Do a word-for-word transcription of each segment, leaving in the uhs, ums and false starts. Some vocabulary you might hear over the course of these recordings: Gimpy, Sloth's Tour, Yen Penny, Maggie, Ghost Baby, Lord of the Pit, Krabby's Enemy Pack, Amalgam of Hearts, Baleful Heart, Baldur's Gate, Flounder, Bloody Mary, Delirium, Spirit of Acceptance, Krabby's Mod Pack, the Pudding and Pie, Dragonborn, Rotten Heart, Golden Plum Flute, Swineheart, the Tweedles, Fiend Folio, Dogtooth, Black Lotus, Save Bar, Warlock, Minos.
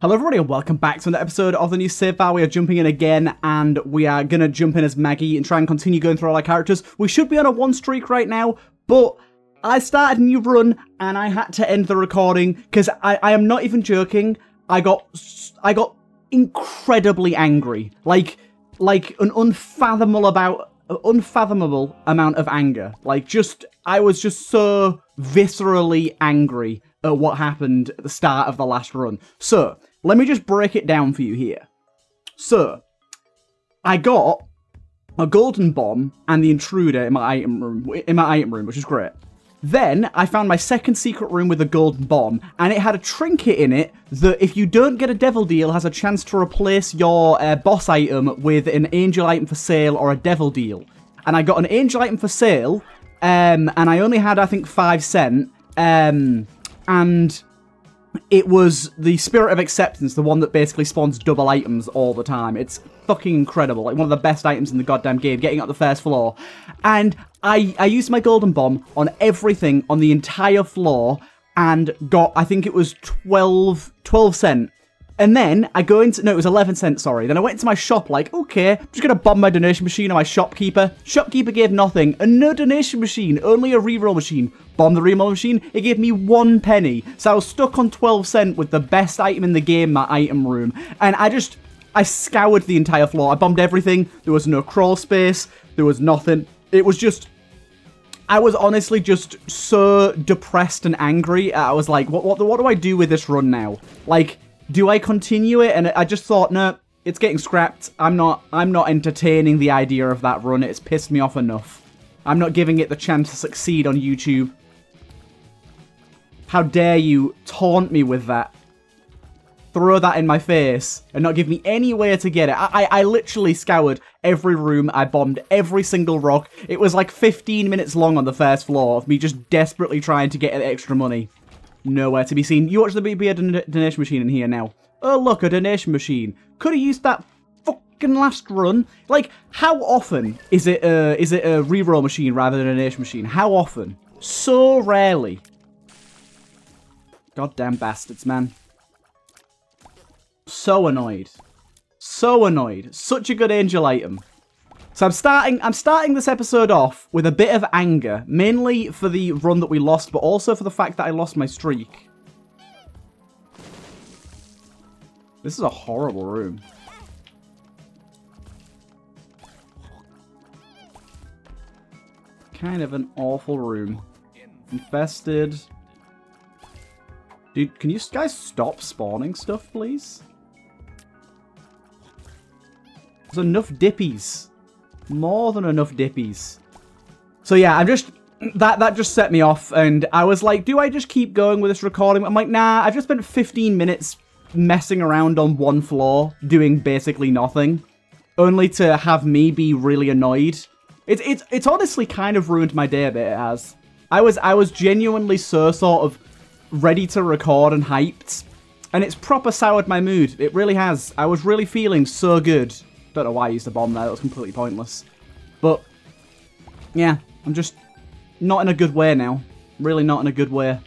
Hello everybody and welcome back to another episode of the new Save Bar. We are jumping in again and we are going to jump in as Maggie and try and continue going through all our characters. We should be on a one streak right now, but I started a new run and I had to end the recording because I, I am not even joking. I got I got incredibly angry. Like, like an unfathomable, about, unfathomable amount of anger. Like just, I was just so viscerally angry at what happened at the start of the last run. So, let me just break it down for you here. So, I got a golden bomb and the intruder in my item room, in my item room, which is great. Then I found my second secret room with a golden bomb, and it had a trinket in it that, if you don't get a devil deal, has a chance to replace your uh, boss item with an angel item for sale or a devil deal. And I got an angel item for sale, um, and I only had, I think, five cent. Um, And it was the Spirit of Acceptance, the one that basically spawns double items all the time. It's fucking incredible. Like, one of the best items in the goddamn game, getting up the first floor. And I, I used my golden bomb on everything on the entire floor and got, I think it was twelve, twelve cent. And then I go into, no, it was eleven cent, sorry. Then I went into my shop like, okay, I'm just going to bomb my donation machine on my shopkeeper. Shopkeeper gave nothing, and no donation machine, only a reroll machine. Bomb the remote machine, it gave me one penny. So I was stuck on twelve cent with the best item in the game, my item room. And I just, I scoured the entire floor. I bombed everything. There was no crawl space. There was nothing. It was just, I was honestly just so depressed and angry. I was like, what, what, what do I do with this run now? Like, do I continue it? And I just thought, no, it's getting scrapped. I'm not, I'm not entertaining the idea of that run. It's pissed me off enough. I'm not giving it the chance to succeed on YouTube. How dare you taunt me with that? Throw that in my face and not give me any way to get it. I, I, I literally scoured every room. I bombed every single rock. It was like fifteen minutes long on the first floor of me just desperately trying to get extra money. Nowhere to be seen. You watch the B B A don donation machine in here now. Oh look, a donation machine. Could have used that fucking last run. Like, how often is it a, is it a reroll machine rather than a donation machine? How often? So rarely. Goddamn bastards, man. So annoyed. So annoyed. Such a good angel item. So I'm starting, I'm starting this episode off with a bit of anger, mainly for the run that we lost, but also for the fact that I lost my streak. This is a horrible room. Kind of an awful room. Infested. Dude, can you guys stop spawning stuff, please? There's enough dippies. More than enough dippies. So yeah, I'm just, that that just set me off, and I was like, do I just keep going with this recording? I'm like, nah, I've just spent fifteen minutes messing around on one floor, doing basically nothing, only to have me be really annoyed. It's, it's, it's honestly kind of ruined my day a bit, it has. I was, I was genuinely so sort of ready to record and hyped, and it's proper soured my mood. It really has. I was really feeling so good. Don't know why I used a bomb there, that was completely pointless. But, yeah, I'm just not in a good way now. Really not in a good way.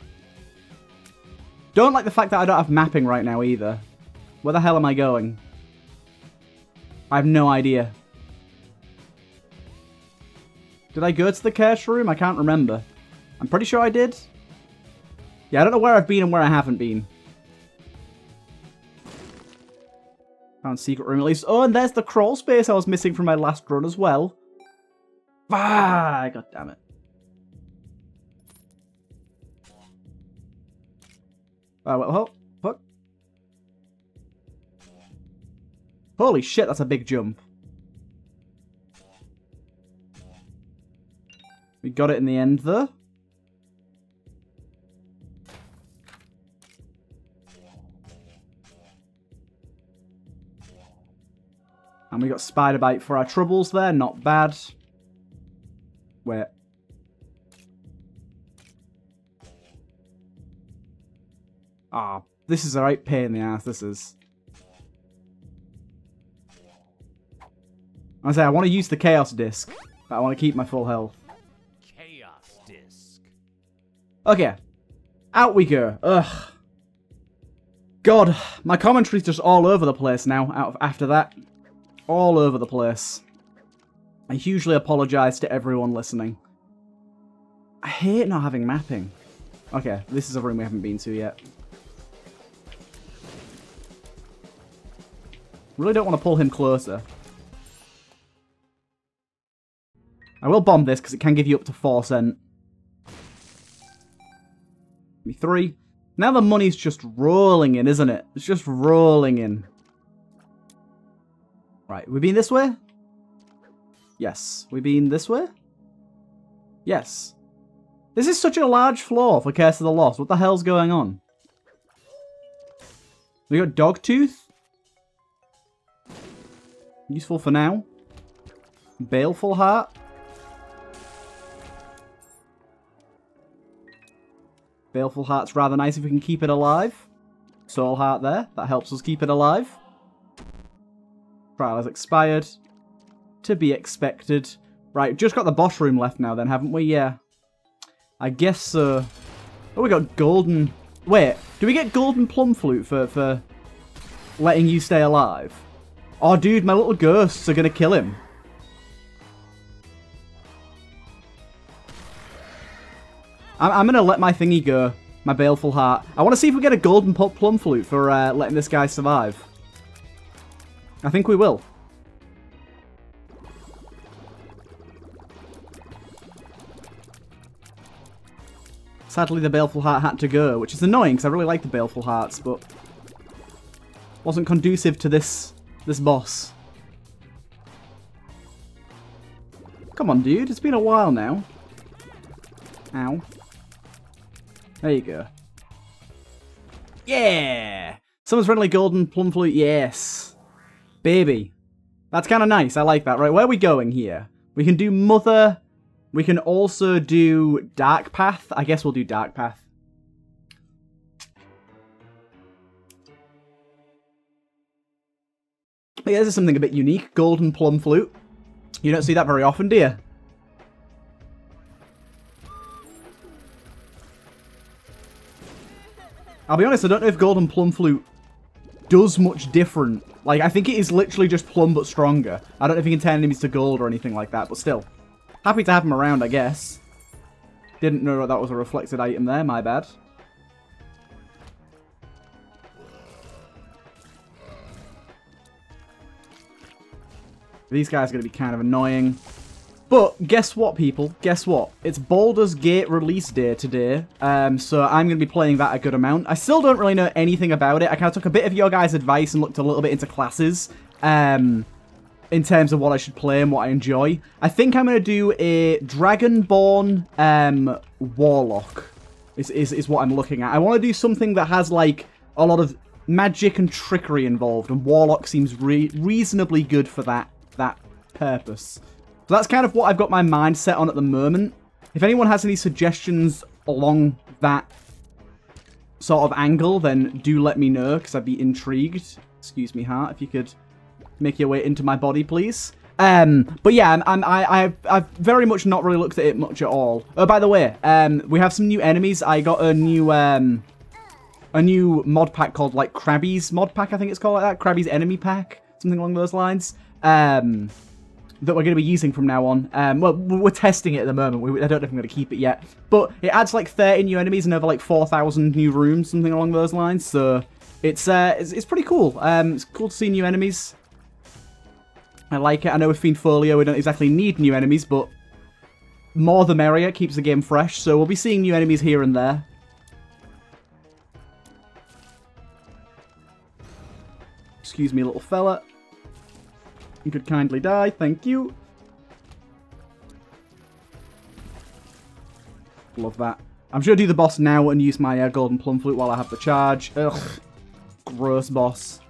Don't like the fact that I don't have mapping right now either. Where the hell am I going? I have no idea. Did I go to the curse room? I can't remember. I'm pretty sure I did. Yeah, I don't know where I've been and where I haven't been. Found secret room at least. Oh, and there's the crawl space I was missing from my last run as well. Ah, god damn it. Oh, well, fuck. Holy shit, that's a big jump. We got it in the end, though. And we got spider bite for our troubles there, not bad. Wait. Ah, oh, this is a right pain in the ass, this is. I say, I want to use the chaos disc, but I want to keep my full health. Chaos disc. Okay. Out we go. Ugh. God, my commentary's just all over the place now, out of, after that. All over the place. I hugely apologise to everyone listening. I hate not having mapping. Okay, this is a room we haven't been to yet. Really don't want to pull him closer. I will bomb this because it can give you up to four cent. Three. Now the money's just rolling in, isn't it? It's just rolling in. Right, we been this way? Yes. We been this way? Yes. This is such a large floor for Curse of the Lost. What the hell's going on? We got Dogtooth. Useful for now. Baleful Heart. Baleful Heart's rather nice if we can keep it alive. Soul Heart there. That helps us keep it alive. Trial has expired. To be expected. Right, just got the boss room left now then, haven't we? Yeah. I guess so. Oh, we got golden... Wait, do we get Golden Plum Flute for, for letting you stay alive? Oh, dude, my little ghosts are going to kill him. I'm going to let my thingy go. My Baleful Heart. I want to see if we get a Golden Pop Plum Flute for uh, letting this guy survive. I think we will. Sadly, the Baleful Heart had to go, which is annoying because I really like the Baleful Hearts, but... wasn't conducive to this, this boss. Come on, dude. It's been a while now. Ow. There you go. Yeah! Someone's friendly Golden Plum Flute, yes. Baby. That's kind of nice, I like that. Right, where are we going here? We can do Mother. We can also do Dark Path. I guess we'll do Dark Path. But yeah, this is something a bit unique. Golden Plum Flute. You don't see that very often, do you? I'll be honest, I don't know if Golden Plum Flute does much different. Like, I think it is literally just plum but stronger. I don't know if you can turn enemies to gold or anything like that, but still. Happy to have them around, I guess. Didn't know that was a reflected item there, my bad. These guys are going to be kind of annoying. But guess what, people? Guess what? It's Baldur's Gate release day today, um, so I'm going to be playing that a good amount. I still don't really know anything about it. I kind of took a bit of your guys' advice and looked a little bit into classes um, in terms of what I should play and what I enjoy. I think I'm going to do a Dragonborn um, Warlock is, is, is what I'm looking at. I want to do something that has, like, a lot of magic and trickery involved, and Warlock seems re reasonably good for that, that purpose. So that's kind of what I've got my mind set on at the moment. If anyone has any suggestions along that sort of angle, then do let me know, because I'd be intrigued. Excuse me, Heart, if you could make your way into my body, please. Um, but yeah, I'm, I'm, I, I've, I've very much not really looked at it much at all. Oh, by the way, um, we have some new enemies. I got a new um, a new mod pack called, like, Krabby's Mod Pack, I think it's called like that. Krabby's Enemy Pack, something along those lines. Um... that we're going to be using from now on. Um, well, we're testing it at the moment. We, I don't know if I'm going to keep it yet. But it adds like thirty new enemies and over like four thousand new rooms, something along those lines. So it's uh, it's, it's pretty cool. Um, it's cool to see new enemies. I like it. I know with Fiend Folio we don't exactly need new enemies, but more the merrier. Keeps the game fresh. So we'll be seeing new enemies here and there. Excuse me, little fella. You could kindly die, thank you. Love that. I'm sure I'll do the boss now and use my uh, Golden Plum Flute while I have the charge. Ugh. Gross boss.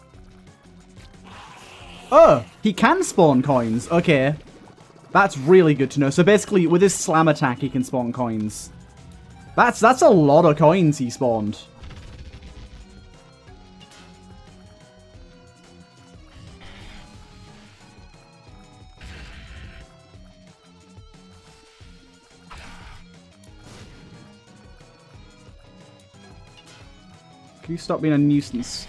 Oh! He can spawn coins! Okay. That's really good to know. So basically, with his slam attack, he can spawn coins. That's, that's a lot of coins he spawned. Can you stop being a nuisance?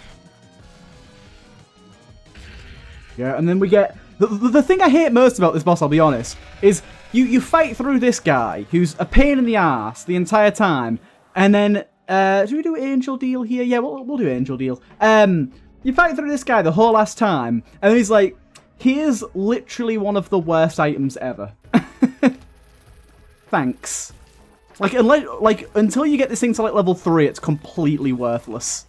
Yeah, and then we get... The, the, the thing I hate most about this boss, I'll be honest, is you, you fight through this guy who's a pain in the ass the entire time, and then... Uh, do we do Angel Deal here? Yeah, we'll, we'll do Angel Deal. Um, you fight through this guy the whole last time, and then he's like, here's literally one of the worst items ever. Thanks. Like, unless, like, until you get this thing to, like, level three, it's completely worthless.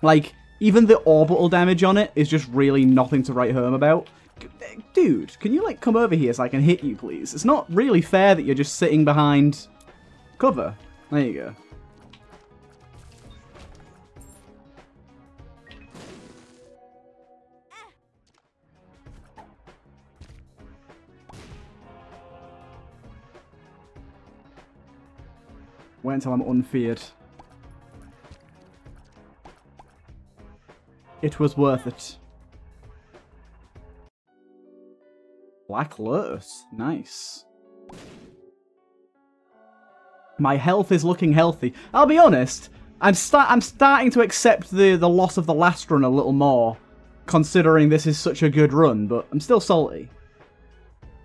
Like, even the orbital damage on it is just really nothing to write home about. Dude, can you, like, come over here so I can hit you, please? It's not really fair that you're just sitting behind cover. There you go. Wait until I'm unfeared. It was worth it. Black Lotus. Nice. My health is looking healthy. I'll be honest, I'm, start I'm starting to accept the, the loss of the last run a little more, considering this is such a good run, but I'm still salty.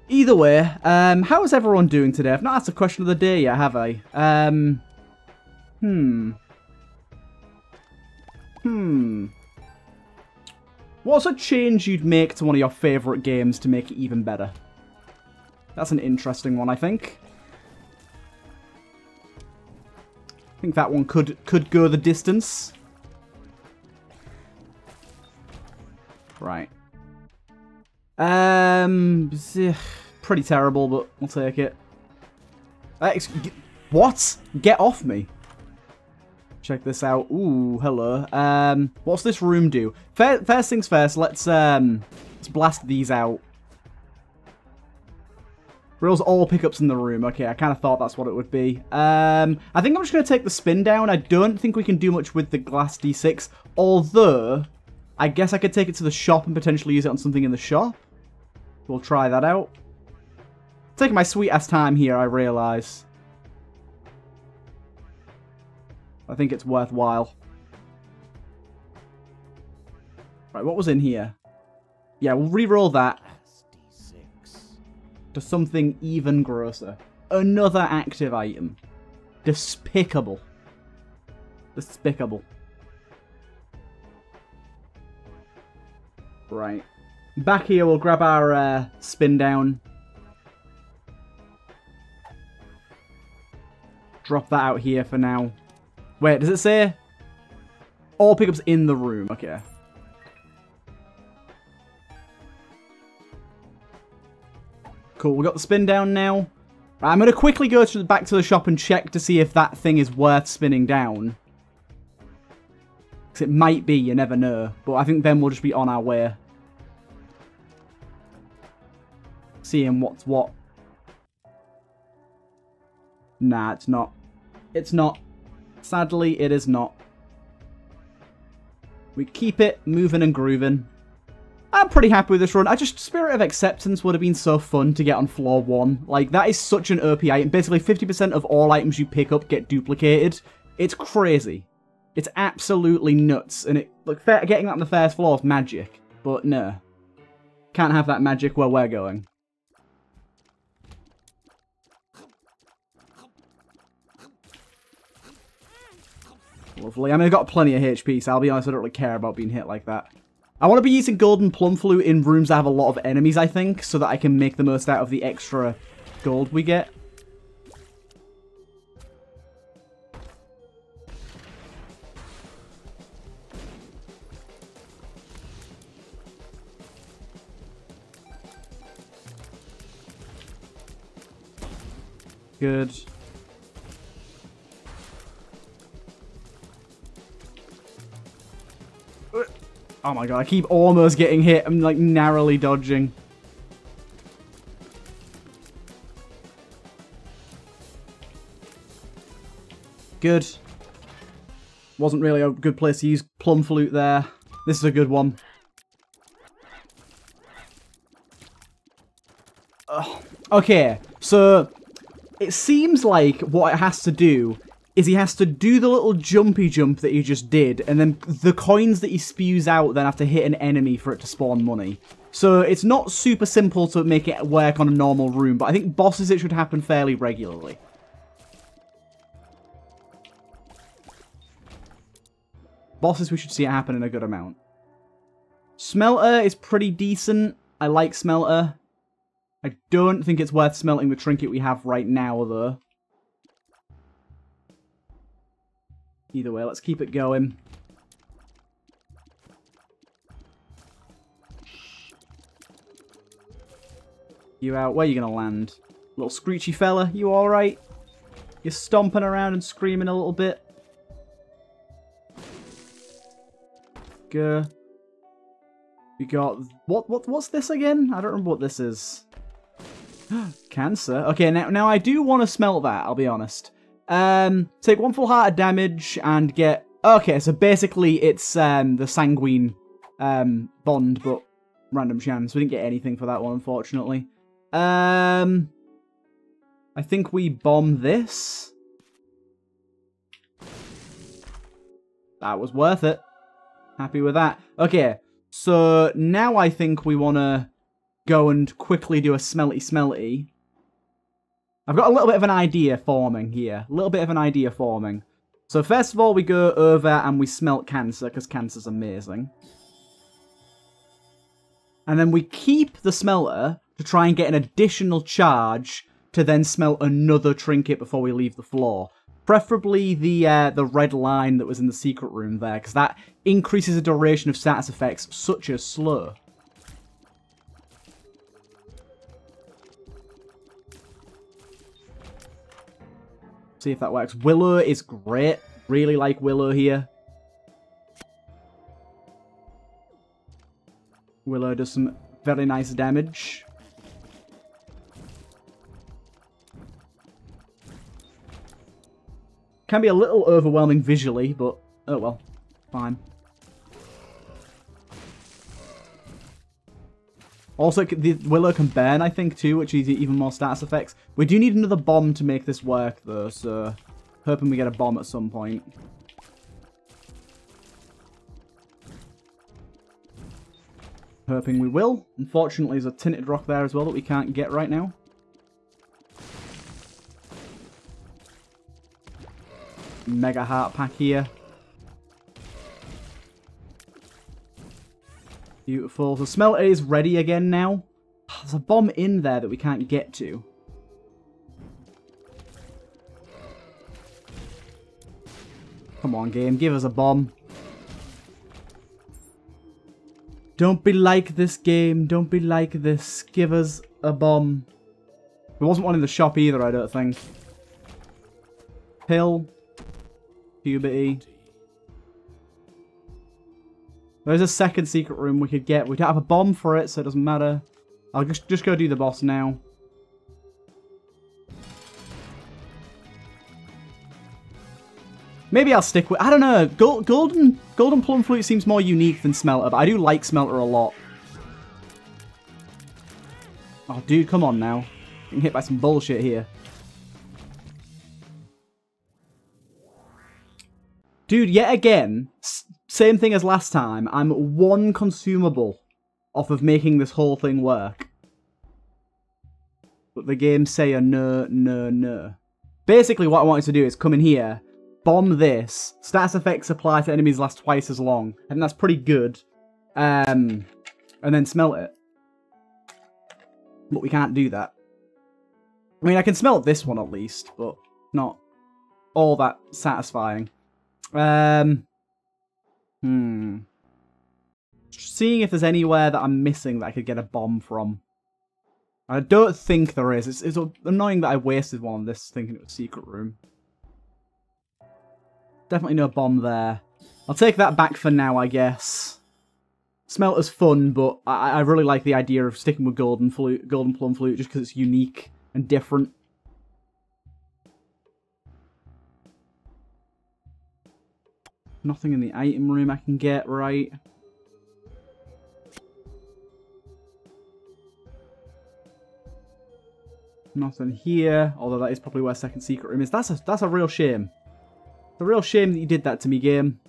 Either way, um, how is everyone doing today? I've not asked a question of the day yet, have I? Um, hmm. Hmm. What's a change you'd make to one of your favourite games to make it even better? That's an interesting one, I think. I think that one could, could go the distance. Right. Um, pretty terrible, but we'll take it. Uh, excuse, what? Get off me. Check this out. Ooh, hello. Um, what's this room do? First, first things first, let's, um, let's blast these out. Reels all pickups in the room. Okay, I kind of thought that's what it would be. Um, I think I'm just going to take the spin down. I don't think we can do much with the glass D six, although... I guess I could take it to the shop and potentially use it on something in the shop. We'll try that out. Taking my sweet ass time here, I realise. I think it's worthwhile. Right, what was in here? Yeah, we'll re-roll that. To something even grosser. Another active item. Despicable. Despicable. Right. Back here, we'll grab our uh, spin down. Drop that out here for now. Wait, does it say? All pickups in the room. Okay. Cool, we got the spin down now. Right, I'm going to quickly go to the, back to the shop and check to see if that thing is worth spinning down. Because it might be, you never know. But I think then we'll just be on our way. Seeing what's what. Nah, it's not. It's not. Sadly, it is not. We keep it moving and grooving. I'm pretty happy with this run. I just... Spirit of Acceptance would have been so fun to get on floor one. Like, that is such an O P item. Basically, fifty percent of all items you pick up get duplicated. It's crazy. It's absolutely nuts. And it... Look, getting that on the first floor is magic. But no. Can't have that magic where we're going. Lovely. I mean, I've got plenty of H P, so I'll be honest, I don't really care about being hit like that. I want to be using Golden Plum Flute in rooms that have a lot of enemies, I think, so that I can make the most out of the extra gold we get. Good. Oh my god, I keep almost getting hit. I'm like narrowly dodging. Good. Wasn't really a good place to use Plum Flute there. This is a good one. Ugh. Okay, so it seems like what it has to do is he has to do the little jumpy jump that he just did, and then the coins that he spews out then have to hit an enemy for it to spawn money. So it's not super simple to make it work on a normal room, but I think bosses it should happen fairly regularly. Bosses we should see it happen in a good amount. Smelter is pretty decent. I like Smelter. I don't think it's worth smelting the trinket we have right now, though. Either way, let's keep it going. You out. Where are you going to land? Little screechy fella, you alright? You're stomping around and screaming a little bit. Go. We got... What, what, what's this again? I don't remember what this is. Cancer. Okay, now, now I do want to smelt that, I'll be honest. Um, take one full heart of damage and get... Okay, so basically it's um, the sanguine um, bond, but random chance. We didn't get anything for that one, unfortunately. Um, I think we bomb this. That was worth it. Happy with that. Okay, so now I think we want to go and quickly do a smelty smelty. I've got a little bit of an idea forming here. A little bit of an idea forming. So first of all, we go over and we smelt Cancer, because Cancer's amazing. And then we keep the smelter to try and get an additional charge to then smelt another trinket before we leave the floor. Preferably the uh, the red line that was in the secret room there, because that increases the duration of status effects, such as slow. See if that works. Willow is great. Really like Willow here. Willow does some very nice damage. Can be a little overwhelming visually, but oh well. Fine. Also, the Willow can burn, I think, too, which is even more status effects. We do need another bomb to make this work, though, so... Hoping we get a bomb at some point. Hoping we will. Unfortunately, there's a tinted rock there as well that we can't get right now. Mega heart pack here. Beautiful. So Smelter is ready again now. There's a bomb in there that we can't get to. Come on, game. Give us a bomb. Don't be like this, game. Don't be like this. Give us a bomb. There wasn't one in the shop either, I don't think. Pill. Puberty. There's a second secret room we could get. We don't have a bomb for it, so it doesn't matter. I'll just, just go do the boss now. Maybe I'll stick with... I don't know. Gold, golden, golden Plum Flute seems more unique than Smelter, but I do like Smelter a lot. Oh, dude, come on now. Getting hit by some bullshit here. Dude, yet again... Same thing as last time, I'm one consumable off of making this whole thing work. But the game say a no, no, no. Basically what I wanted to do is come in here, bomb this, status effects apply to enemies last twice as long, and that's pretty good, um, and then smelt it. But we can't do that. I mean, I can smelt this one at least, but not all that satisfying. Um... Hmm. Seeing if there's anywhere that I'm missing that I could get a bomb from. I don't think there is. It's, it's annoying that I wasted one on this thinking it was a secret room. Definitely no bomb there. I'll take that back for now, I guess. Smelter's fun, but I, I really like the idea of sticking with Golden Flute, Golden Plum Flute just because it's unique and different. Nothing in the item room I can get right. Nothing here, although that is probably where second secret room is. That's a that's a real shame. a real shame that you did that to me, game.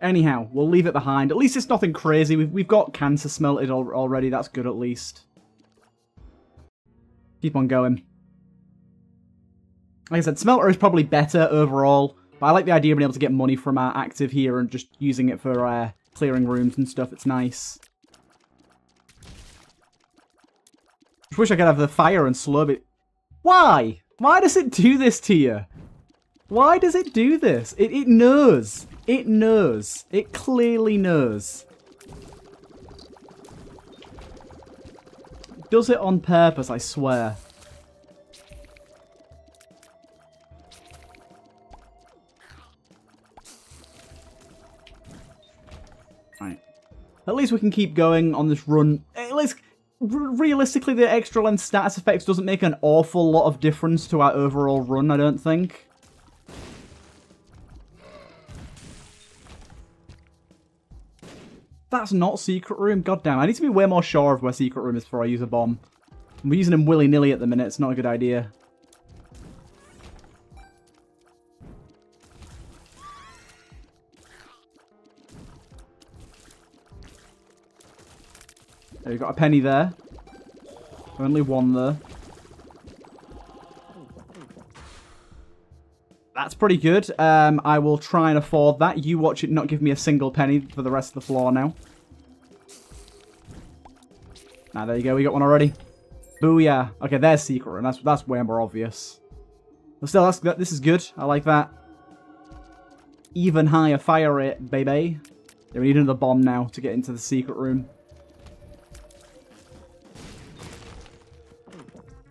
Anyhow, we'll leave it behind. At least it's nothing crazy. We've, we've got cancer smelted al already. That's good, at least. Keep on going. Like I said, smelter is probably better overall, but I like the idea of being able to get money from our active here and just using it for uh, clearing rooms and stuff. It's nice. Just wish I could have the fire and slurp it. Why? Why does it do this to you? Why does it do this? It, it knows. It knows. It clearly knows. It does it on purpose, I swear. Right. At least we can keep going on this run. At least, realistically, the extra length status effects doesn't make an awful lot of difference to our overall run, I don't think. That's not secret room. God damn, I need to be way more sure of where secret room is before I use a bomb. We're using them willy-nilly at the minute. It's not a good idea. There, you got a penny there. Only one there. That's pretty good. Um, I will try and afford that. You watch it not give me a single penny for the rest of the floor now. Ah, there you go. We got one already. Booyah. Okay, there's secret room. That's, that's way more obvious. But still, that's, this is good. I like that. Even higher fire rate, baby. Yeah, we need another bomb now to get into the secret room.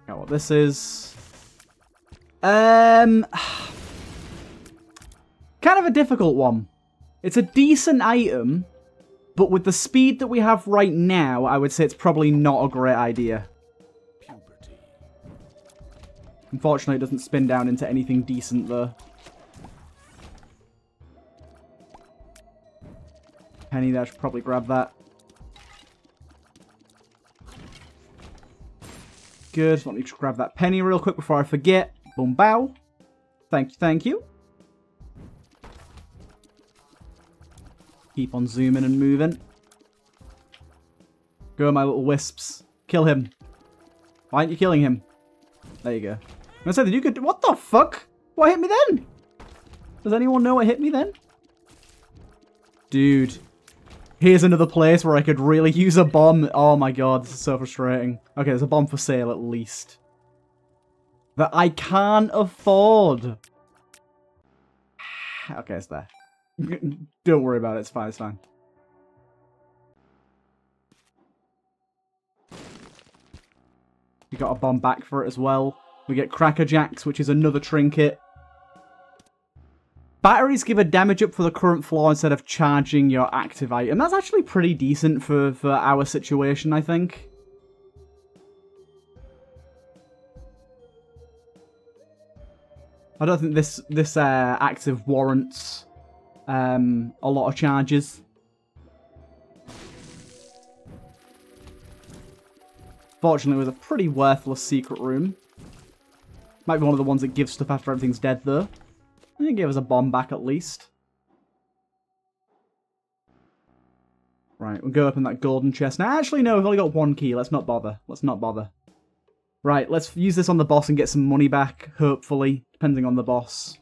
Got what this is. Um... Kind of a difficult one. It's a decent item, but with the speed that we have right now, I would say it's probably not a great idea. Puberty. Unfortunately, it doesn't spin down into anything decent, though. Penny there, I should probably grab that. Good, let me just grab that penny real quick before I forget. Boom, bow. Thank you, thank you. Keep on zooming and moving. Go, my little wisps. Kill him. Why aren't you killing him? There you go. I said that you could. What the fuck? What hit me then? Does anyone know what hit me then? Dude. Here's another place where I could really use a bomb. Oh my god, this is so frustrating. Okay, there's a bomb for sale at least. That I can't afford. Okay, it's there. Don't worry about it, it's fine, it's fine. We got a bomb back for it as well. We get Cracker Jacks, which is another trinket. Batteries give a damage up for the current floor instead of charging your active item. That's actually pretty decent for, for our situation, I think. I don't think this, this uh, active warrants... Um, a lot of charges. Fortunately, it was a pretty worthless secret room. Might be one of the ones that gives stuff after everything's dead, though. I think it gave us a bomb back, at least. Right, we'll go open that golden chest. Now, actually, no, we've only got one key. Let's not bother. Let's not bother. Right, let's use this on the boss and get some money back, hopefully, depending on the boss.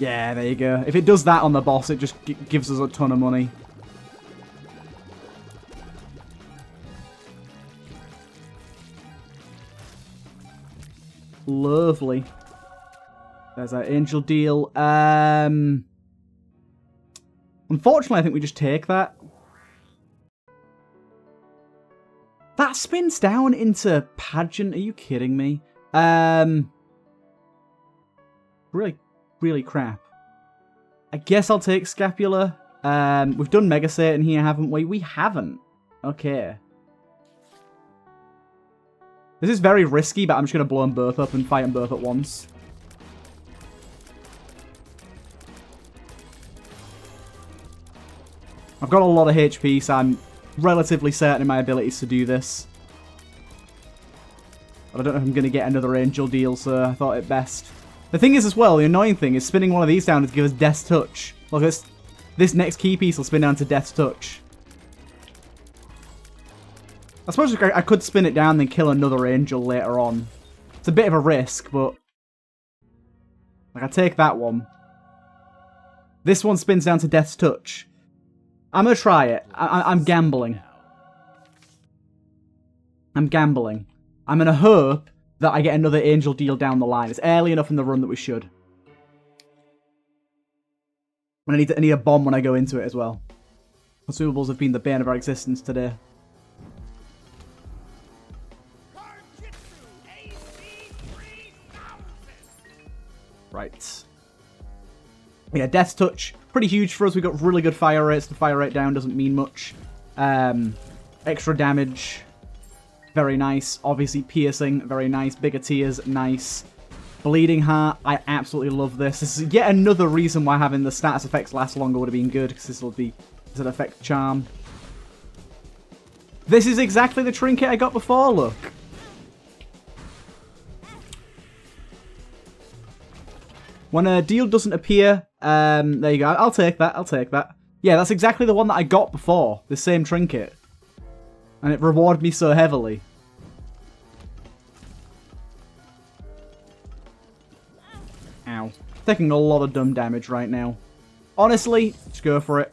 Yeah, there you go. If it does that on the boss, it just g gives us a ton of money. Lovely. There's our angel deal. Um, unfortunately, I think we just take that. That spins down into pageant. Are you kidding me? Um, really... Really crap. I guess I'll take Scapula. Um, we've done Mega Satan here, haven't we? We haven't. Okay. This is very risky, but I'm just going to blow them both up and fight them both at once. I've got a lot of H P, so I'm relatively certain in my abilities to do this. But I don't know if I'm going to get another angel deal, so I thought it best. The thing is as well, the annoying thing is spinning one of these down to give us Death's Touch. Look, this, this next key piece will spin down to Death's Touch. I suppose I could spin it down and kill another angel later on. It's a bit of a risk, but... like, I take that one. This one spins down to Death's Touch. I'm going to try it. I I'm gambling. I'm gambling. I'm going to hope that I get another angel deal down the line. It's early enough in the run that we should. And I need, to, I need a bomb when I go into it as well. Consumables have been the bane of our existence today. Right. Yeah, Death's Touch. Pretty huge for us. We've got really good fire rates. The fire rate down doesn't mean much. Um, extra damage. Very nice. Obviously, piercing. Very nice. Bigger tears. Nice. Bleeding Heart. I absolutely love this. This is yet another reason why having the status effects last longer would have been good, because this will be it's an effect charm. This is exactly the trinket I got before, look. When a deal doesn't appear, um, there you go. I'll take that. I'll take that. Yeah, that's exactly the one that I got before. The same trinket. And it rewarded me so heavily. Ow. Taking a lot of dumb damage right now. Honestly, just go for it.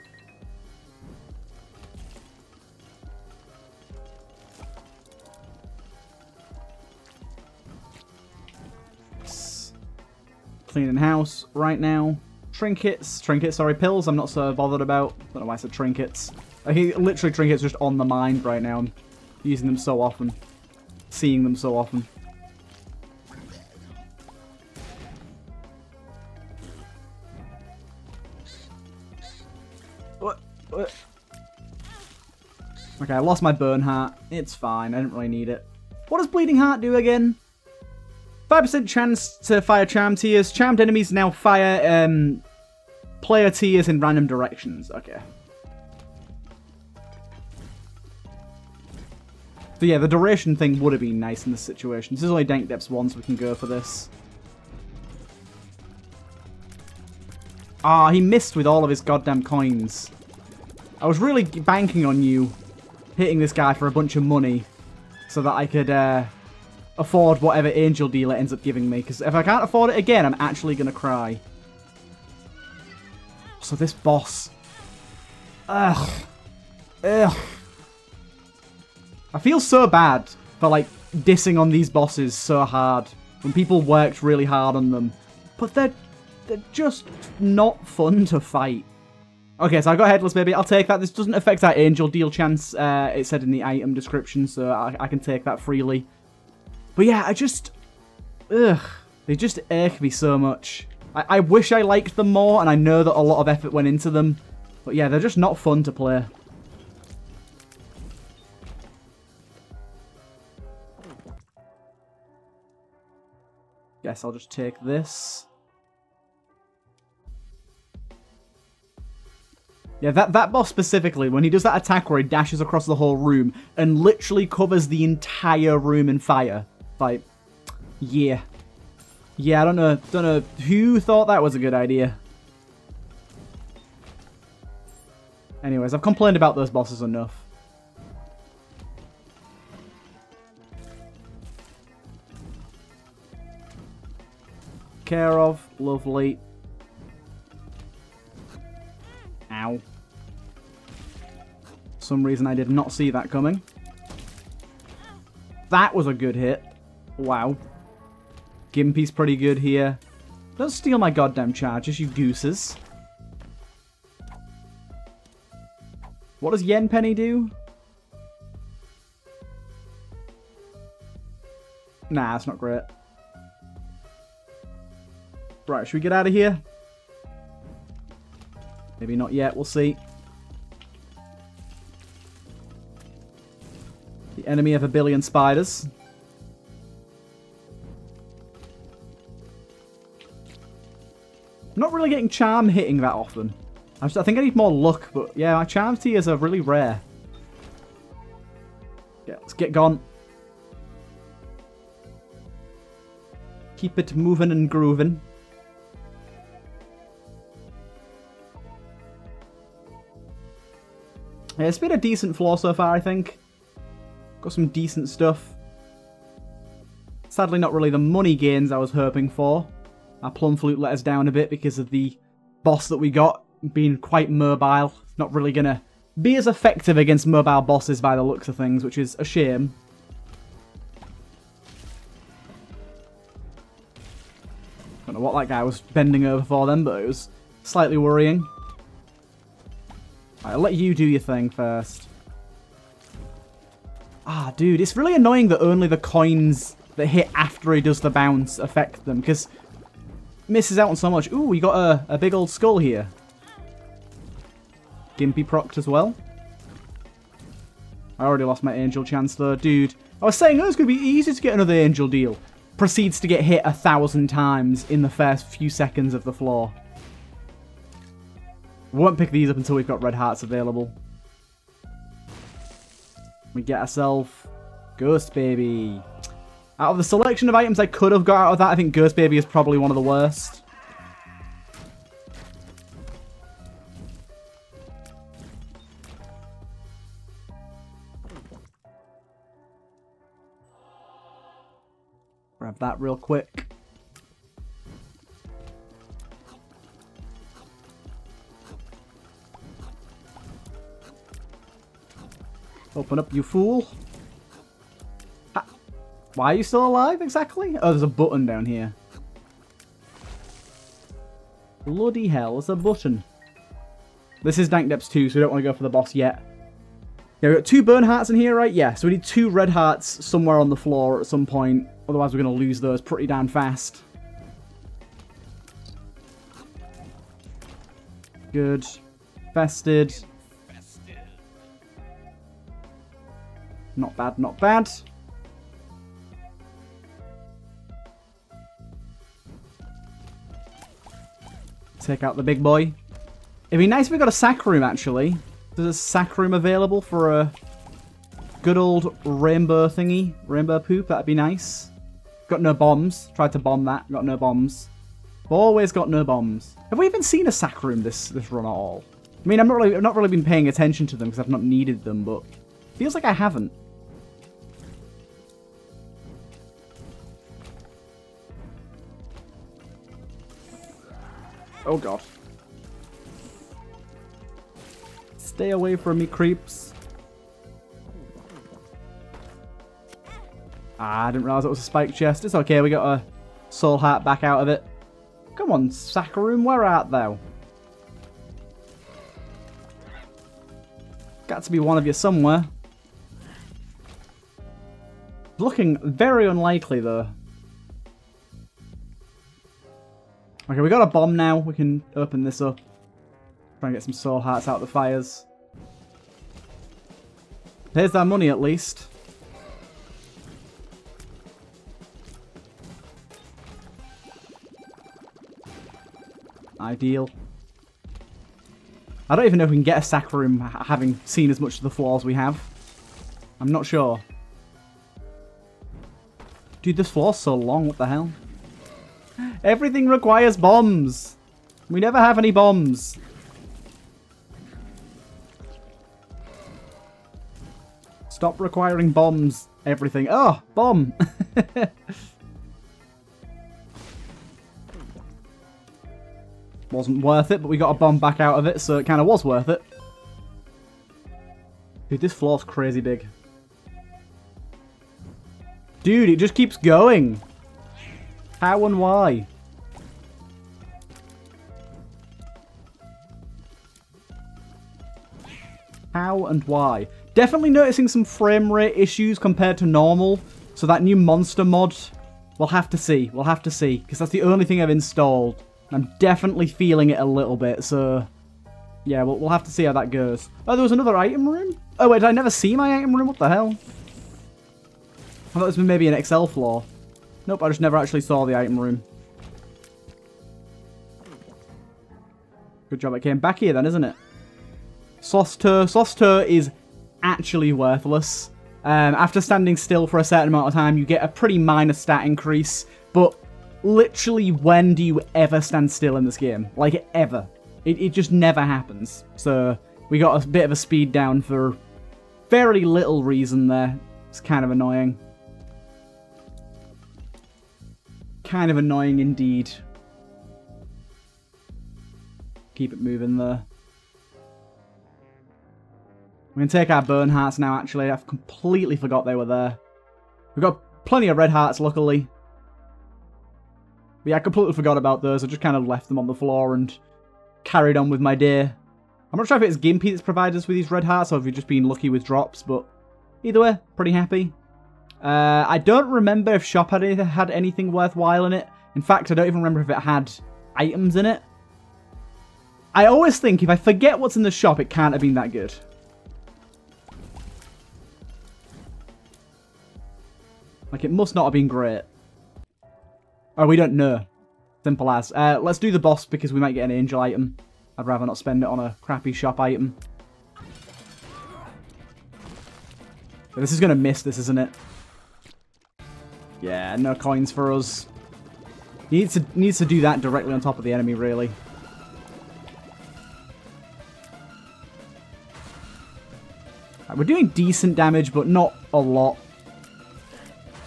Cleaning house right now. Trinkets. Trinkets, sorry. Pills I'm not so bothered about. Don't know why I said trinkets. I think literally trinkets are just on the mind right now. I'm using them so often. Seeing them so often. What? What? Okay, I lost my burn heart. It's fine. I didn't really need it. What does Bleeding Heart do again? five percent chance to fire charm tiers. Charmed enemies now fire um, player tiers in random directions. Okay. So yeah, the duration thing would have been nice in this situation. This is only Dank Depths one, so we can go for this. Ah, oh, he missed with all of his goddamn coins. I was really banking on you hitting this guy for a bunch of money so that I could... Uh, afford whatever angel dealer ends up giving me, because if I can't afford it again, I'm actually gonna cry. So this boss, ugh, ugh. I feel so bad for like dissing on these bosses so hard when people worked really hard on them, but they're they're just not fun to fight. Okay, so I got Headless Baby. I'll take that. This doesn't affect our angel deal chance. Uh, it said in the item description, so I, I can take that freely. But yeah, I just, ugh, they just irk me so much. I, I wish I liked them more, and I know that a lot of effort went into them. But yeah, they're just not fun to play. Guess I'll just take this. Yeah, that, that boss specifically, when he does that attack where he dashes across the whole room and literally covers the entire room in fire. Like, yeah, yeah. I don't know, don't know who thought that was a good idea. Anyways, I've complained about those bosses enough. Care of, lovely. Ow. For some reason, I did not see that coming. That was a good hit. Wow. Gimpy's pretty good here. Don't steal my goddamn charges, you gooses. What does Yen Penny do? Nah, that's not great. Right, should we get out of here? Maybe not yet, we'll see. The enemy of a billion spiders. Not really getting charm hitting that often. I, just, I think I need more luck, but yeah, my charm tiers are really rare. Yeah, let's get gone. Keep it moving and grooving. Yeah, it's been a decent floor so far, I think. Got some decent stuff. Sadly, not really the money gains I was hoping for. Our Plum Flute let us down a bit because of the boss that we got being quite mobile. It's not really going to be as effective against mobile bosses by the looks of things, which is a shame. Don't know what that guy was bending over for then, but it was slightly worrying. Right, I'll let you do your thing first. Ah, dude, it's really annoying that only the coins that hit after he does the bounce affect them, because misses out on so much. Ooh, we got a, a big old skull here. Gimpy procced as well. I already lost my angel chance though, dude. I was saying, oh, it's going to be easy to get another angel deal. Proceeds to get hit a thousand times in the first few seconds of the floor. We won't pick these up until we've got red hearts available. We get ourselves Ghost Baby. Out of the selection of items I could have got out of that, I think Ghost Baby is probably one of the worst. Grab that real quick. Open up, you fool. Ah, why are you still alive, exactly? Oh, there's a button down here. Bloody hell, there's a button. This is Dank Depths two, so we don't want to go for the boss yet. Yeah, we've got two burn hearts in here, right? Yeah, so we need two red hearts somewhere on the floor at some point. Otherwise, we're going to lose those pretty damn fast. Good. Vested. Not bad, not bad. Take out the big boy. It'd be nice if we got a sack room, actually. There's a sack room available for a good old rainbow thingy. Rainbow poop, that'd be nice. Got no bombs. Tried to bomb that, got no bombs. Always got no bombs. Have we even seen a sack room this, this run at all? I mean, I'm not really, I've not really been paying attention to them because I've not needed them, but feels like I haven't. Oh god. Stay away from me, creeps. Ah, I didn't realise it was a spike chest. It's okay, we got a soul heart back out of it. Come on, Saccharum, where art thou? Got to be one of you somewhere. Looking very unlikely, though. Okay, we got a bomb now. We can open this up. Try and get some soul hearts out of the fires. There's our money, at least. Ideal. I don't even know if we can get a sack room, having seen as much of the floors we have. I'm not sure. Dude, this floor's so long. What the hell? Everything requires bombs. We never have any bombs. Stop requiring bombs. Everything. Oh, bomb. Wasn't worth it, but we got a bomb back out of it, so it kind of was worth it. Dude, this floor's crazy big. Dude, it just keeps going. How and why? How and why? Definitely noticing some frame rate issues compared to normal. So that new monster mod, we'll have to see. We'll have to see. Because that's the only thing I've installed. I'm definitely feeling it a little bit. So, yeah, we'll, we'll have to see how that goes. Oh, there was another item room? Oh, wait, did I never see my item room? What the hell? I thought this was maybe an X L floor. Nope, I just never actually saw the item room. Good job it came back here then, isn't it? Sloth's Tour. Sloth's Tour is actually worthless. Um, after standing still for a certain amount of time, you get a pretty minor stat increase. But literally when do you ever stand still in this game? Like, ever. It, it just never happens. So we got a bit of a speed down for very little reason there. It's kind of annoying. Kind of annoying indeed. Keep it moving there. We're going to take our burn hearts now, actually. I've completely forgot they were there. We've got plenty of red hearts, luckily. But yeah, I completely forgot about those. I just kind of left them on the floor and carried on with my day. I'm not sure if it's Gimpy that's provided us with these red hearts or if you've just been lucky with drops, but either way, pretty happy. Uh, I don't remember if Shop had, any had anything worthwhile in it. In fact, I don't even remember if it had items in it. I always think if I forget what's in the shop, it can't have been that good. Like, it must not have been great. Oh, we don't know. Simple as. Uh, let's do the boss because we might get an angel item. I'd rather not spend it on a crappy shop item. This is going to miss this, isn't it? Yeah, no coins for us. He needs to, needs to do that directly on top of the enemy, really. Right, we're doing decent damage, but not a lot.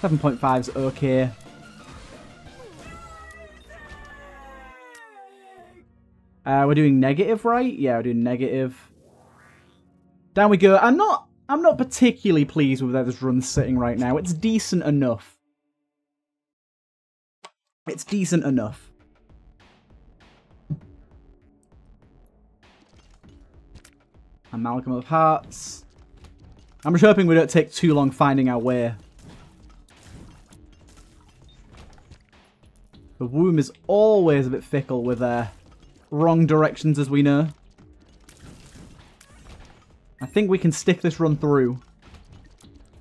seven point five is okay. Uh, we're doing negative, right? Yeah, we're doing negative. Down we go. I'm not I'm not particularly pleased with where this run's sitting right now. It's decent enough. It's decent enough. Amalgam of Hearts. I'm just hoping we don't take too long finding our way. The womb is always a bit fickle with uh, wrong directions, as we know. I think we can stick this run through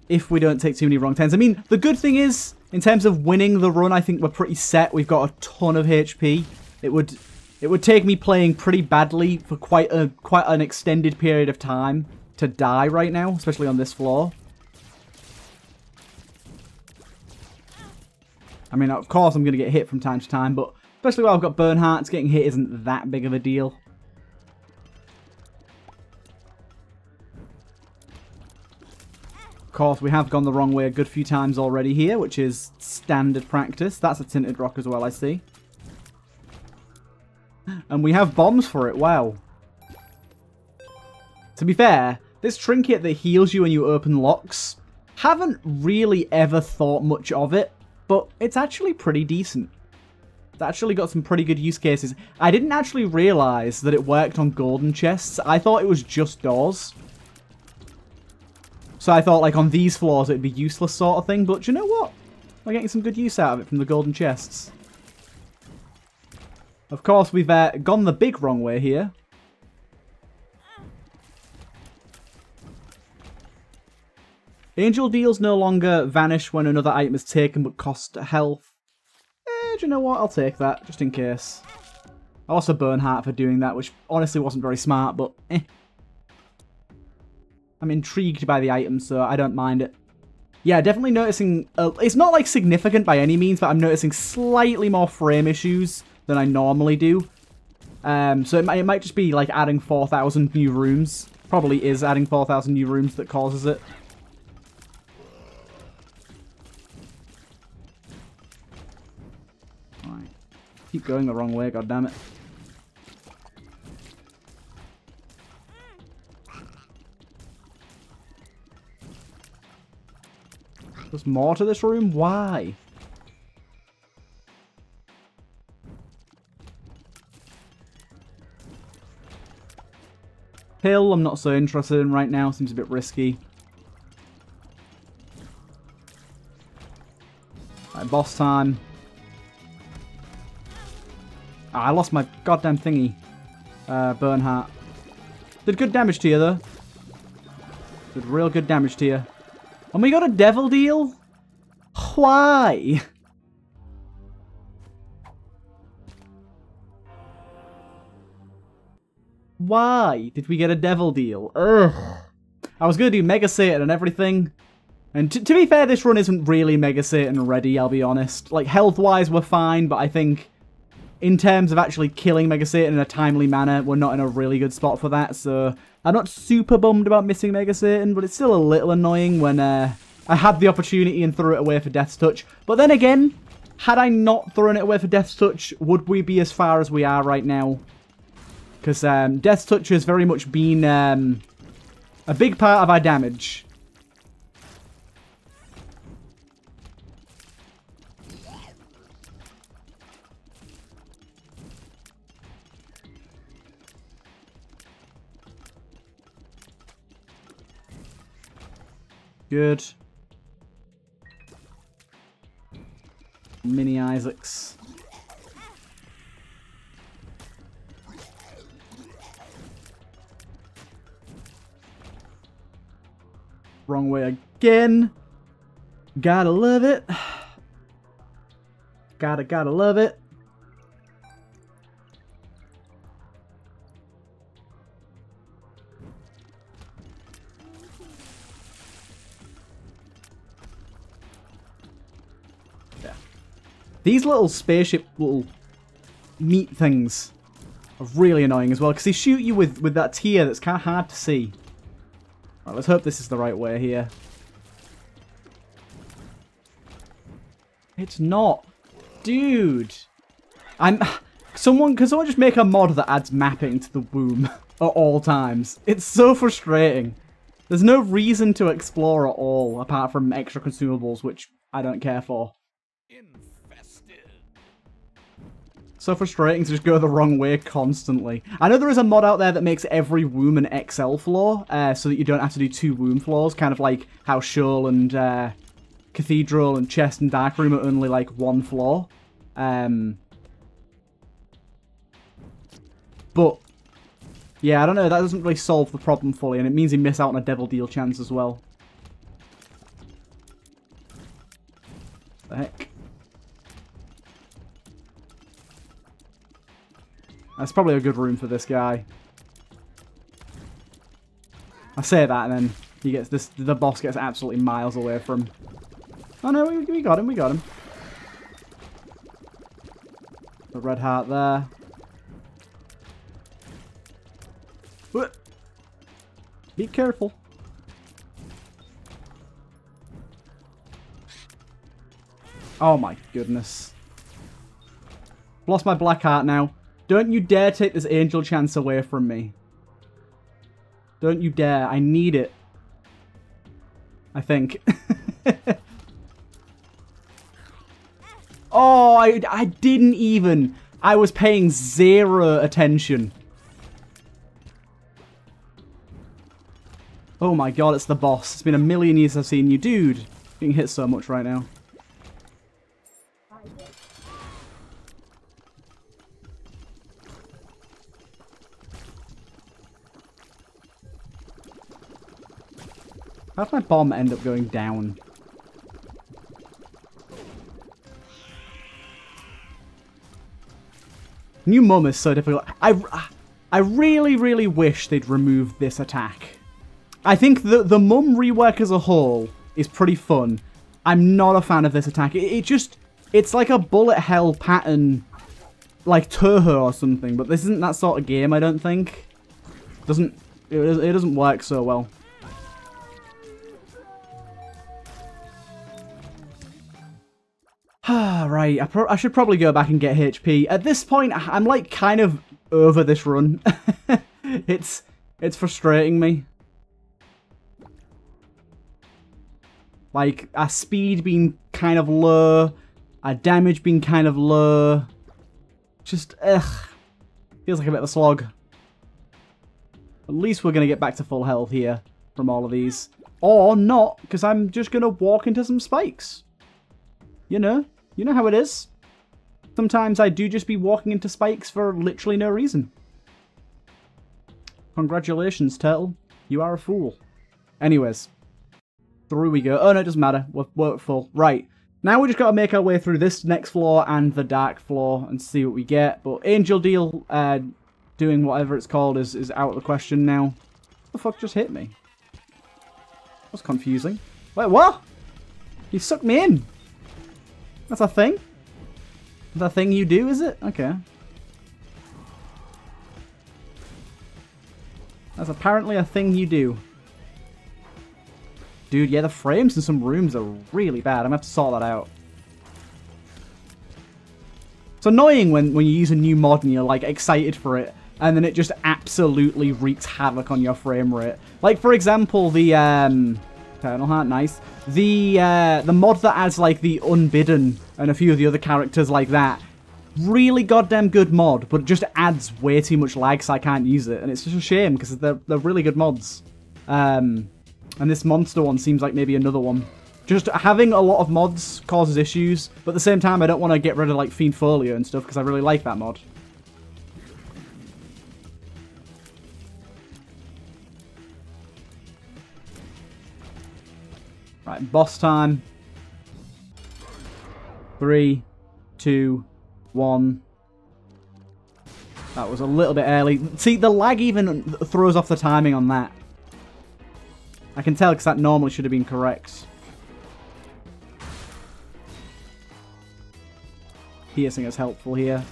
if we don't take too many wrong turns. I mean, the good thing is, in terms of winning the run, I think we're pretty set. We've got a ton of H P. It would it would take me playing pretty badly for quite a quite an extended period of time to die right now, especially on this floor. I mean, of course I'm going to get hit from time to time, but especially while I've got burn hearts, getting hit isn't that big of a deal. Of course, we have gone the wrong way a good few times already here, which is standard practice. That's a tinted rock as well, I see. And we have bombs for it, wow. To be fair, this trinket that heals you when you open locks, haven't really ever thought much of it. But it's actually pretty decent. It's actually got some pretty good use cases. I didn't actually realise that it worked on golden chests. I thought it was just doors. So I thought, like, on these floors it'd be useless sort of thing. But you know what? We're getting some good use out of it from the golden chests. Of course, we've uh, gone the big wrong way here. Angel deals no longer vanish when another item is taken but cost health. Eh, do you know what? I'll take that, just in case. I also burn heart for doing that, which honestly wasn't very smart, but eh. I'm intrigued by the item, so I don't mind it. Yeah, definitely noticing... Uh, it's not, like, significant by any means, but I'm noticing slightly more frame issues than I normally do. Um, so it might, it might just be, like, adding four thousand new rooms. Probably is adding four thousand new rooms that causes it. Keep going the wrong way, goddammit. There's more to this room? Why? Hill, I'm not so interested in right now. Seems a bit risky. Alright, boss time. Oh, I lost my goddamn thingy. Uh, burn heart. Did good damage to you, though. Did real good damage to you. And we got a devil deal? Why? Why did we get a devil deal? Ugh. I was going to do Mega Satan and everything. And t to be fair, this run isn't really Mega Satan ready, I'll be honest. Like, health-wise, we're fine, but I think in terms of actually killing Mega Satan in a timely manner, we're not in a really good spot for that, so I'm not super bummed about missing Mega Satan, but it's still a little annoying when uh, I had the opportunity and threw it away for Death's Touch. But then again, had I not thrown it away for Death's Touch, would we be as far as we are right now? Because um, Death's Touch has very much been um, a big part of our damage. Good. Mini Isaacs. Wrong way again. Gotta love it. Gotta, gotta love it. These little spaceship little meat things are really annoying as well, because they shoot you with, with that tier that's kind of hard to see. Right, let's hope this is the right way here. It's not. Dude. I'm... Someone... Can someone just make a mod that adds mapping to the womb at all times? It's so frustrating. There's no reason to explore at all, apart from extra consumables, which I don't care for. So frustrating to just go the wrong way constantly. I know there is a mod out there that makes every womb an X L floor, uh, so that you don't have to do two womb floors, kind of like how Shoal and uh, Cathedral and Chest and Dark Room are only like one floor. Um, but, yeah, I don't know, that doesn't really solve the problem fully, and it means you miss out on a Devil Deal chance as well. What the heck? That's probably a good room for this guy. I say that, and then he gets this. The boss gets absolutely miles away from. Oh no, we, we got him. We got him. The red heart there. What? Be careful. Oh my goodness! I've lost my black heart now. Don't you dare take this angel chance away from me. Don't you dare. I need it. I think. Oh, I, I didn't even. I was paying zero attention. Oh my god, it's the boss. It's been a million years I've seen you. Dude, being hit so much right now. How'd my bomb end up going down? New Mum is so difficult. I, I really, really wish they'd remove this attack. I think the, the Mum rework as a whole is pretty fun. I'm not a fan of this attack. It, it just, it's like a bullet hell pattern, like Toho or something, but this isn't that sort of game, I don't think. Doesn't, it, it doesn't work so well. Right, I, pro I should probably go back and get H P. At this point, I'm like kind of over this run. it's it's frustrating me. Like, our speed being kind of low, our damage being kind of low. Just, ugh. Feels like a bit of a slog. At least we're going to get back to full health here from all of these. Or not, because I'm just going to walk into some spikes. You know? You know how it is. Sometimes I do just be walking into spikes for literally no reason. Congratulations, Turtle. You are a fool. Anyways. Through we go. Oh, no, it doesn't matter. We're, we're full. Right. Now we just got to make our way through this next floor and the dark floor and see what we get. But Angel Deal, uh, doing whatever it's called, is, is out of the question now. What the fuck just hit me? That was confusing. Wait, what? You sucked me in. That's a thing? That's a thing you do, is it? Okay. That's apparently a thing you do. Dude, yeah, the frames in some rooms are really bad. I'm gonna have to sort that out. It's annoying when, when you use a new mod and you're like excited for it, and then it just absolutely wreaks havoc on your frame rate. Like, for example, the um Eternal Heart, nice. The uh the mod that adds like the Unbidden and a few of the other characters like that. Really goddamn good mod, but it just adds way too much lag, so I can't use it. And it's just a shame because they're they're really good mods. Um And this monster one seems like maybe another one. Just having a lot of mods causes issues, but at the same time I don't want to get rid of like Fiend Folio and stuff because I really like that mod. Right, boss time. Three, two, one. That was a little bit early. See, the lag even throws off the timing on that. I can tell because that normally should have been correct. Piercing is helpful here.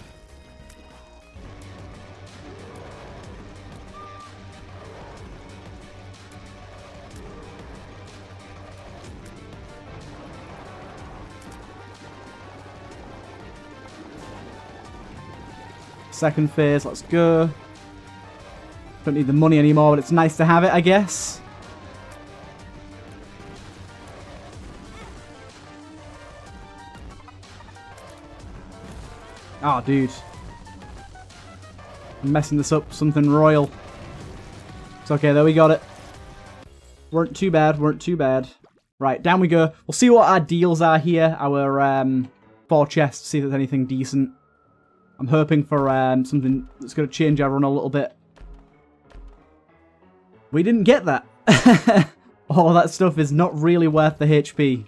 Second phase, let's go. Don't need the money anymore, but it's nice to have it, I guess. Ah, oh, dude. I'm messing this up. Something royal. It's okay, though. We got it. Weren't too bad. Weren't too bad. Right, down we go. We'll see what our deals are here. Our um, four chests. See if there's anything decent. I'm hoping for um, something that's going to change our run a little bit. We didn't get that. All that stuff is not really worth the H P.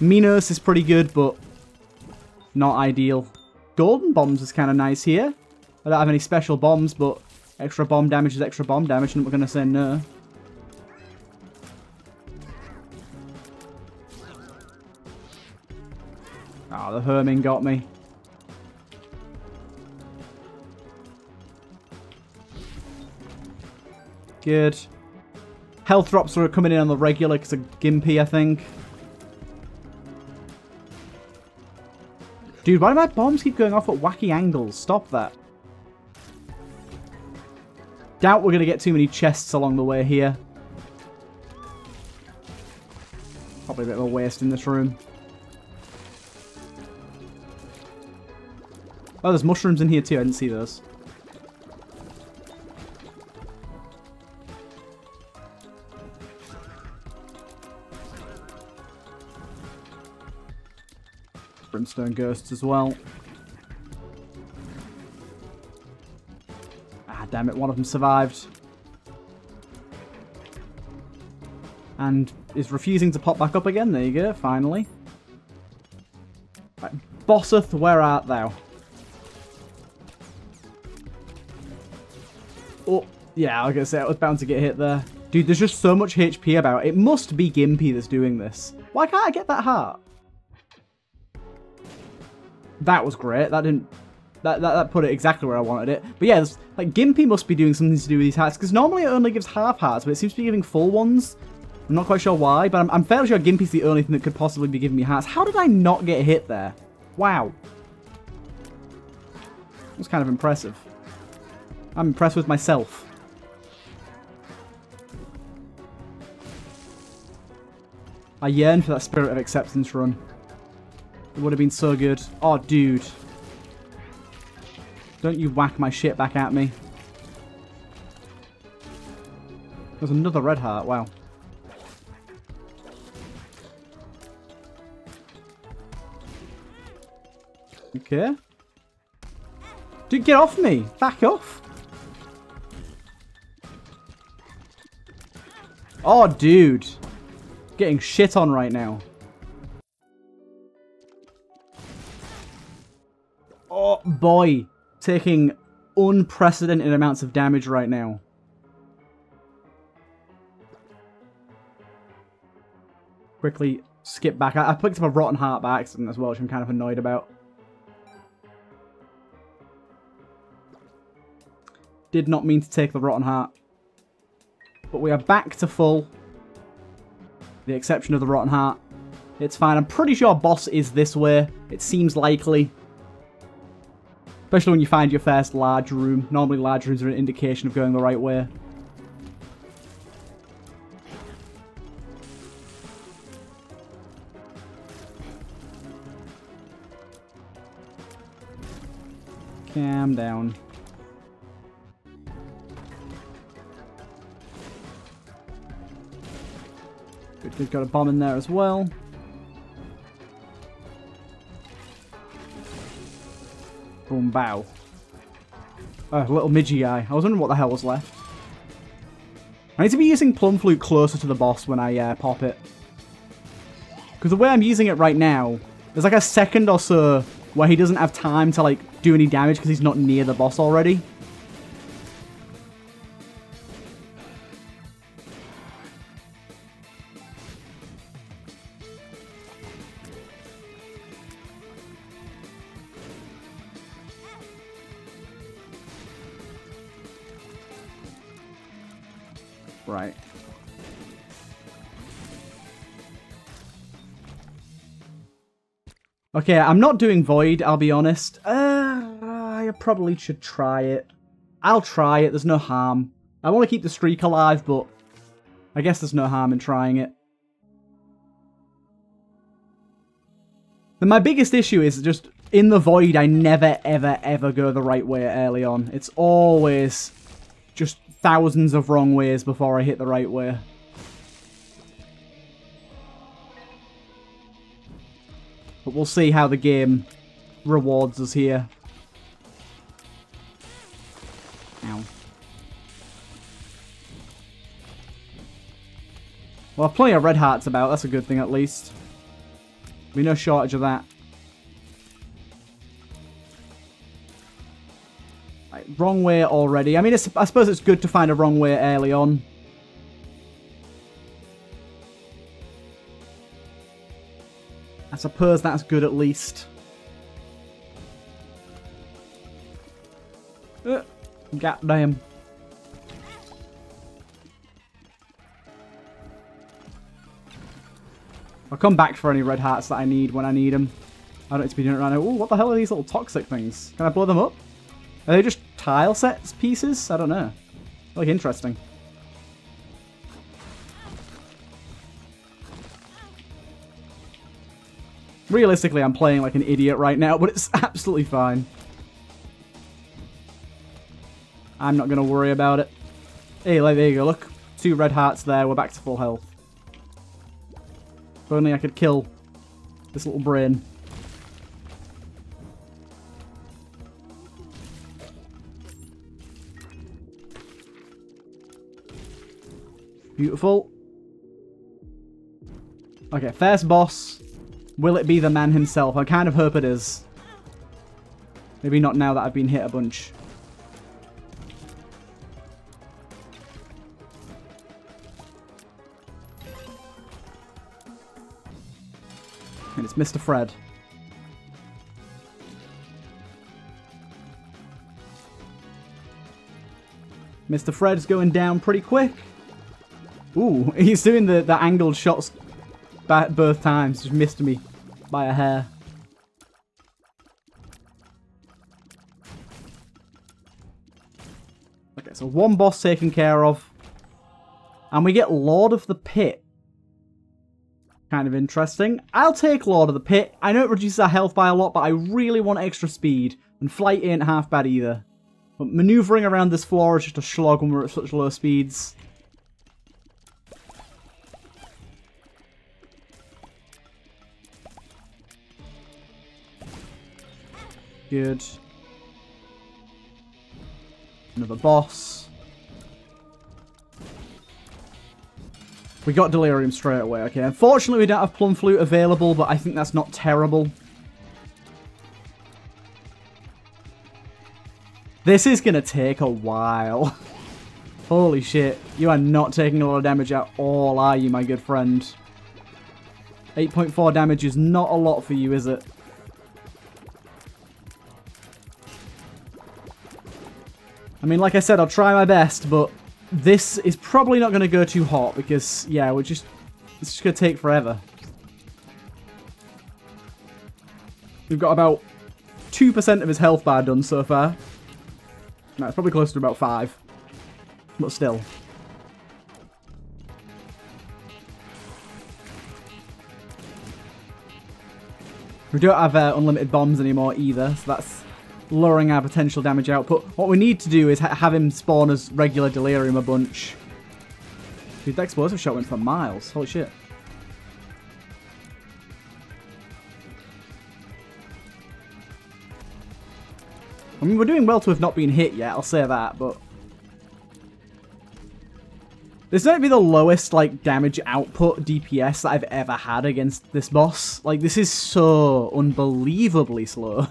Minos is pretty good, but not ideal. Golden bombs is kind of nice here. I don't have any special bombs, but extra bomb damage is extra bomb damage, and we're going to say no. Ah, oh, the Hermin got me. Good. Health drops are coming in on the regular because of Gimpy, I think. Dude, why do my bombs keep going off at wacky angles? Stop that. Doubt we're going to get too many chests along the way here. Probably a bit of a waste in this room. Oh, there's mushrooms in here too. I didn't see those. Brimstone ghosts as well. Ah, damn it. One of them survived. And is refusing to pop back up again. There you go, finally. Right, Bosseth, where art thou? Oh, yeah, I was going to say, I was bound to get hit there. Dude, there's just so much H P about. It must be Gimpy that's doing this. Why can't I get that heart? That was great. That didn't. That, that that put it exactly where I wanted it. But yeah, like Gimpy must be doing something to do with these hearts because normally it only gives half hearts, but it seems to be giving full ones. I'm not quite sure why, but I'm, I'm fairly sure Gimpy's the only thing that could possibly be giving me hearts. How did I not get hit there? Wow, that was kind of impressive. I'm impressed with myself. I yearn for that Spirit of Acceptance run. It would have been so good. Oh, dude. Don't you whack my shit back at me. There's another red heart. Wow. Okay. Dude, get off me. Back off. Oh, dude. Getting shit on right now. Oh, boy. Taking unprecedented amounts of damage right now. quickly skip back. I, I picked up a Rotten Heart by accident as well, which I'm kind of annoyed about. Did not mean to take the Rotten Heart. But we are back to full. The exception of the Rotten Heart. It's fine. I'm pretty sure boss is this way. It seems likely. Especially when you find your first large room. Normally large rooms are an indication of going the right way. Calm down. Good, good, got a bomb in there as well. Boom, bow. Oh, little midgy guy. I was wondering what the hell was left. I need to be using Plum Flute closer to the boss when I uh, pop it. Because the way I'm using it right now, there's like a second or so where he doesn't have time to like do any damage because he's not near the boss already. Right. Okay, I'm not doing Void, I'll be honest. Uh, I probably should try it. I'll try it, there's no harm. I want to keep the streak alive, but I guess there's no harm in trying it. Then my biggest issue is just, in the Void, I never, ever, ever go the right way early on. It's always just thousands of wrong ways before I hit the right way. But we'll see how the game rewards us here. Ow. Well, I've plenty of red hearts about. That's a good thing, at least. There'll be no shortage of that. Right, wrong way already. I mean, it's, I suppose it's good to find a wrong way early on. I suppose that's good at least. Uh, goddamn. I'll come back for any red hearts that I need when I need them. I don't need to be doing it right now. Ooh, what the hell are these little toxic things? Can I blow them up? Are they just tile sets pieces? I don't know. Like, interesting. Realistically, I'm playing like an idiot right now, but it's absolutely fine. I'm not going to worry about it. Hey, there you go, look. Two red hearts there, we're back to full health. If only I could kill this little brain. Beautiful. Okay, first boss. Will it be the man himself? I kind of hope it is. Maybe not now that I've been hit a bunch. And it's Mister Fred. Mister Fred's going down pretty quick. Ooh, he's doing the, the angled shots both times. Just missed me. By a hair. Okay, so one boss taken care of. And we get Lord of the Pit. Kind of interesting. I'll take Lord of the Pit. I know it reduces our health by a lot, but I really want extra speed. And flight ain't half bad either. But maneuvering around this floor is just a slog when we're at such low speeds. Good. Another boss. We got Delirium straight away. Okay, unfortunately we don't have Plum Flute available, but I think that's not terrible. This is gonna take a while. Holy shit. You are not taking a lot of damage at all, are you, my good friend? eight point four damage is not a lot for you, is it? I mean, like I said, I'll try my best, but this is probably not going to go too hot because, yeah, we're just, it's just going to take forever. We've got about two percent of his health bar done so far. No, it's probably closer to about five, but still. We don't have uh, unlimited bombs anymore either, so that's lowering our potential damage output. What we need to do is ha have him spawn as regular Delirium a bunch. Dude, that explosive shot went for miles. Holy shit. I mean, we're doing well to have not been hit yet, I'll say that, but... this might be the lowest, like, damage output D P S that I've ever had against this boss. Like, this is so unbelievably slow.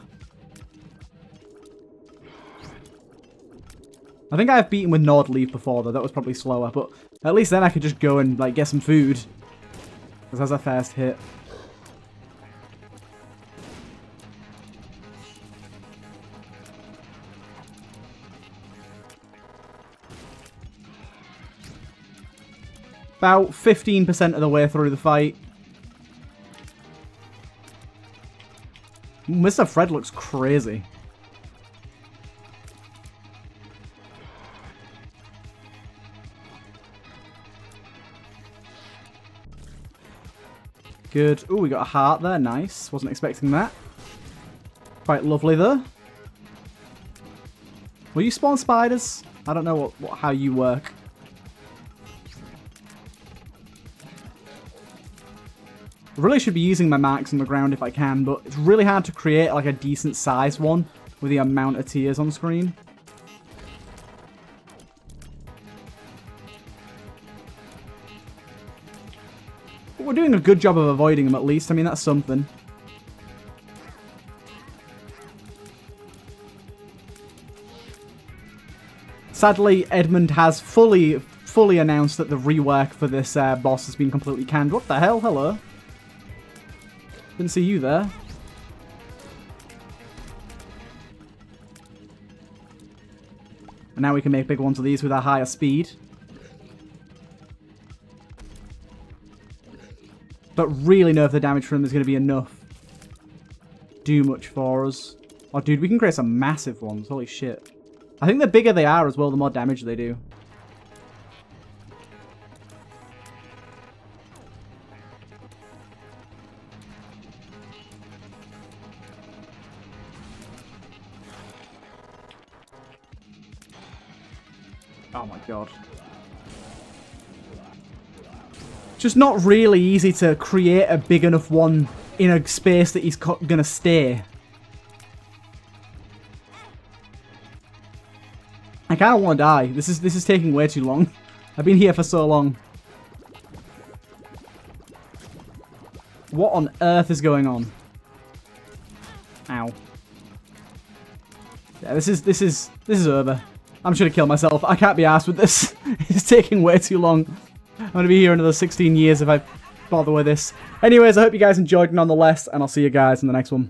I think I have beaten with Nordleaf before, though. That was probably slower, but at least then I could just go and, like, get some food. Because that's our first hit. About fifteen percent of the way through the fight. Mister Fred looks crazy. Good. Ooh, we got a heart there. Nice. Wasn't expecting that. Quite lovely, though. Will you spawn spiders? I don't know what, what how you work. I really should be using my marks on the ground if I can, but it's really hard to create like a decent sized one with the amount of tiers on screen. But we're doing a good job of avoiding them at least. I mean, that's something. Sadly, Edmund has fully, fully announced that the rework for this uh, boss has been completely canned. What the hell? Hello. Didn't see you there. And now we can make big ones of these with our higher speed. But really know if the damage from them is going to be enough. Do much for us. Oh, dude, we can create some massive ones. Holy shit. I think the bigger they are as well, the more damage they do. Oh my god. Just not really easy to create a big enough one in a space that he's gonna stay. I kinda wanna die. This is this is taking way too long. I've been here for so long. What on earth is going on? Ow. Yeah, this is this is this is over. I'm just gonna kill myself. I can't be arsed with this. It's taking way too long. I'm gonna be here another sixteen years if I bother with this. Anyways, I hope you guys enjoyed nonetheless, and I'll see you guys in the next one.